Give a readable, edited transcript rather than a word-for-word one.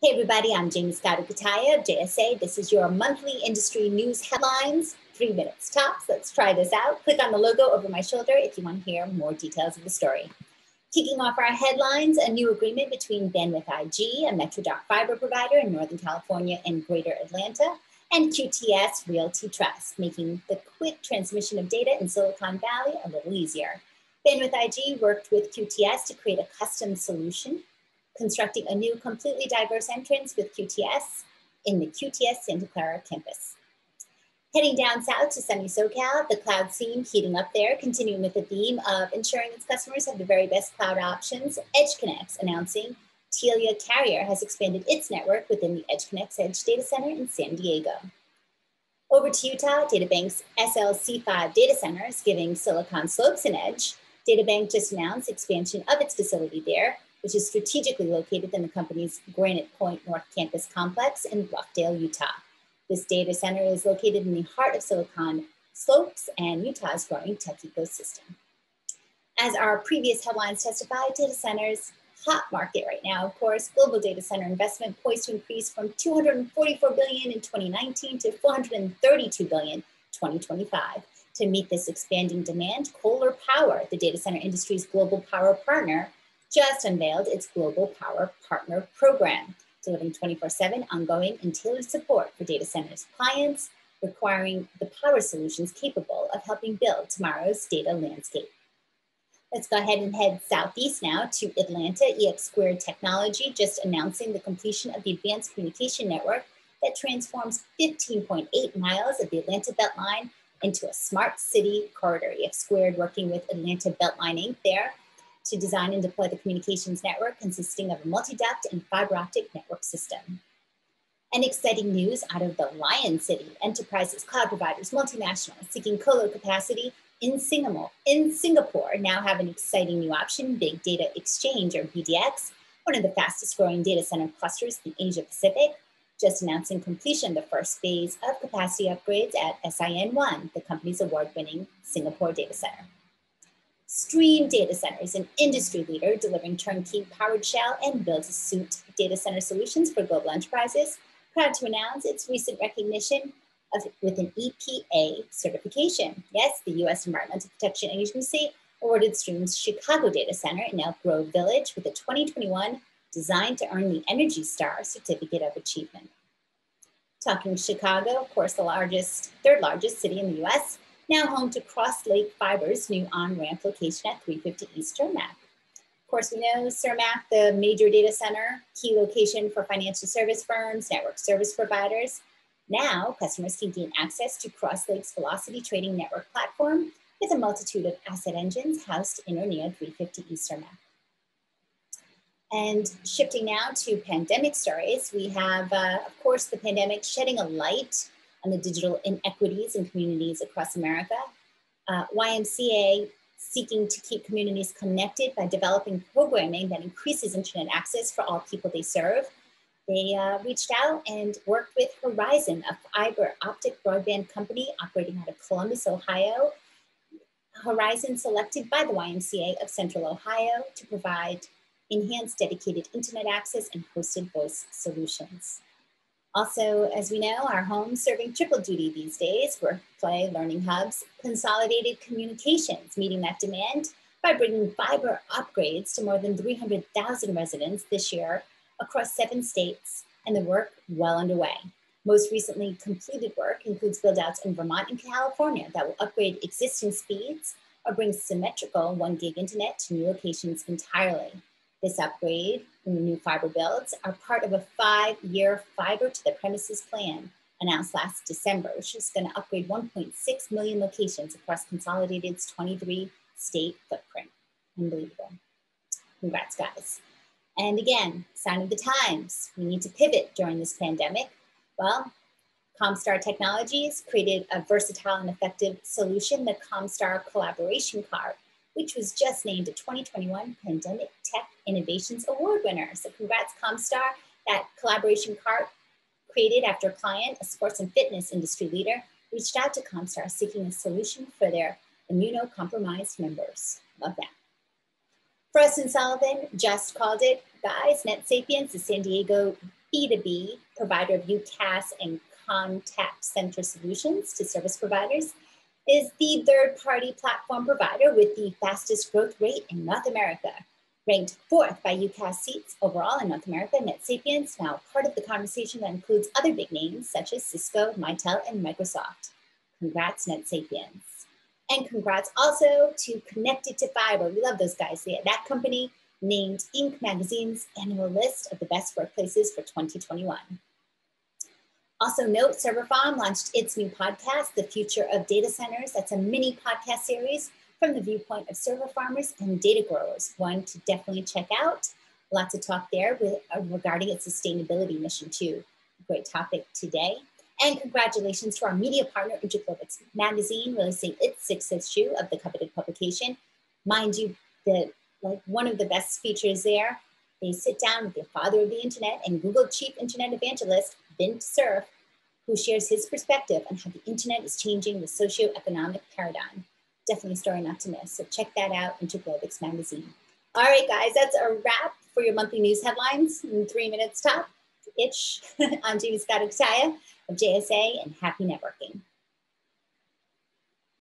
Hey everybody, I'm James Scott Kataya of JSA. This is your monthly industry news headlines, 3 minutes tops. Let's try this out. Click on the logo over my shoulder if you want to hear more details of the story. Kicking off our headlines, a new agreement between Bandwidth IG, a metro.fiber fiber provider in Northern California and Greater Atlanta, and QTS Realty Trust, making the quick transmission of data in Silicon Valley a little easier. Bandwidth IG worked with QTS to create a custom solution, constructing a new completely diverse entrance with QTS in the QTS Santa Clara campus. Heading down south to sunny SoCal, the cloud scene heating up there, continuing with the theme of ensuring its customers have the very best cloud options. EdgeConneX announcing Telia Carrier has expanded its network within the EdgeConneX Edge Data Center in San Diego. Over to Utah, DataBank's SLC5 data center is giving Silicon Slopes an edge. DataBank just announced expansion of its facility there, which is strategically located in the company's Granite Point North Campus Complex in Bluffdale, Utah. This data center is located in the heart of Silicon Slopes and Utah's growing tech ecosystem. As our previous headlines testify, data centers, hot market right now, of course, global data center investment poised to increase from $244 billion in 2019 to $432 billion in 2025. To meet this expanding demand, Kohler Power, the data center industry's global power partner, just unveiled its Global Power Partner Program, delivering 24/7 ongoing and tailored support for data centers clients, requiring the power solutions capable of helping build tomorrow's data landscape. Let's go ahead and head southeast now to Atlanta. eX² Technology just announcing the completion of the advanced communication network that transforms 15.8 miles of the Atlanta BeltLine into a smart city corridor. eX² working with Atlanta BeltLine Inc. there to design and deploy the communications network consisting of a multi-duct and fiber optic network system. And exciting news out of the Lion City, enterprises, cloud providers, multinationals seeking colo capacity in Singapore now have an exciting new option, Big Data Exchange, or BDX, one of the fastest growing data center clusters in Asia Pacific, just announcing completion of the first phase of capacity upgrades at SIN1, the company's award-winning Singapore data center. Stream Data Centers, an industry leader delivering turnkey powered shell and build-to-suit data center solutions for global enterprises, proud to announce its recent recognition with an EPA certification. Yes, the U.S. Environmental Protection Agency awarded Stream's Chicago data center in Elk Grove Village with a 2021 design to earn the Energy Star Certificate of Achievement. Talking Chicago, of course, the third largest city in the U.S., now home to Cross Lake Fiber's new on-ramp location at 350 East CERMAK. Of course, we know CERMAK, the major data center, key location for financial service firms, network service providers. Now, customers can gain access to Cross Lake's Velocity Trading Network platform with a multitude of asset engines housed in or near 350 East CERMAK. And shifting now to pandemic stories, we have, of course, the pandemic shedding a light on the digital inequities in communities across America. YMCA seeking to keep communities connected by developing programming that increases internet access for all people they serve. They reached out and worked with Horizon, a fiber optic broadband company operating out of Columbus, Ohio. Horizon selected by the YMCA of Central Ohio to provide enhanced dedicated internet access and hosted voice solutions. Also, as we know, our home's serving triple duty these days, work, play, learning hubs, Consolidated Communications, meeting that demand by bringing fiber upgrades to more than 300,000 residents this year across 7 states, and the work well underway. Most recently completed work includes build-outs in Vermont and California that will upgrade existing speeds or bring symmetrical 1 gig internet to new locations entirely. This upgrade and the new fiber builds are part of a 5-year fiber to the premises plan announced last December, which is going to upgrade 1.6 million locations across Consolidated's 23-state footprint. Unbelievable. Congrats, guys. And again, sign of the times. We need to pivot during this pandemic. Well, Comstar Technologies created a versatile and effective solution, the Comstar Collaboration Cart, which was just named a 2021 Pandemic Tech Innovations Award winner. So congrats, Comstar. That collaboration cart, created after a client, a sports and fitness industry leader, reached out to Comstar seeking a solution for their immunocompromised members. Love that. Frost & Sullivan just called it, guys. NetSapiens, the San Diego B2B provider of UCAS and contact center solutions to service providers, is the third-party platform provider with the fastest growth rate in North America. Ranked fourth by UCAS seats overall in North America, NetSapiens, now part of the conversation that includes other big names such as Cisco, Mitel, and Microsoft. Congrats, NetSapiens. And congrats also to Connected to Fiber. We love those guys. That company named Inc. Magazine's annual list of the best workplaces for 2021. Also note, ServerFarm launched its new podcast, The Future of Data Centers. That's a mini podcast series from the viewpoint of server farmers and data growers. One to definitely check out. Lots of talk there regarding its sustainability mission too. Great topic today. And congratulations to our media partner, InfoGraphics Magazine, releasing its 6th issue of the coveted publication. Mind you, one of the best features there, they sit down with the father of the internet and Google chief internet evangelist, Vint Cerf, who shares his perspective on how the internet is changing the socioeconomic paradigm. Definitely a story not to miss. So check that out, InfoGraphics Magazine. All right, guys, that's a wrap for your monthly news headlines in 3 minutes top. I'm James Scott Kataya of JSA, and happy networking.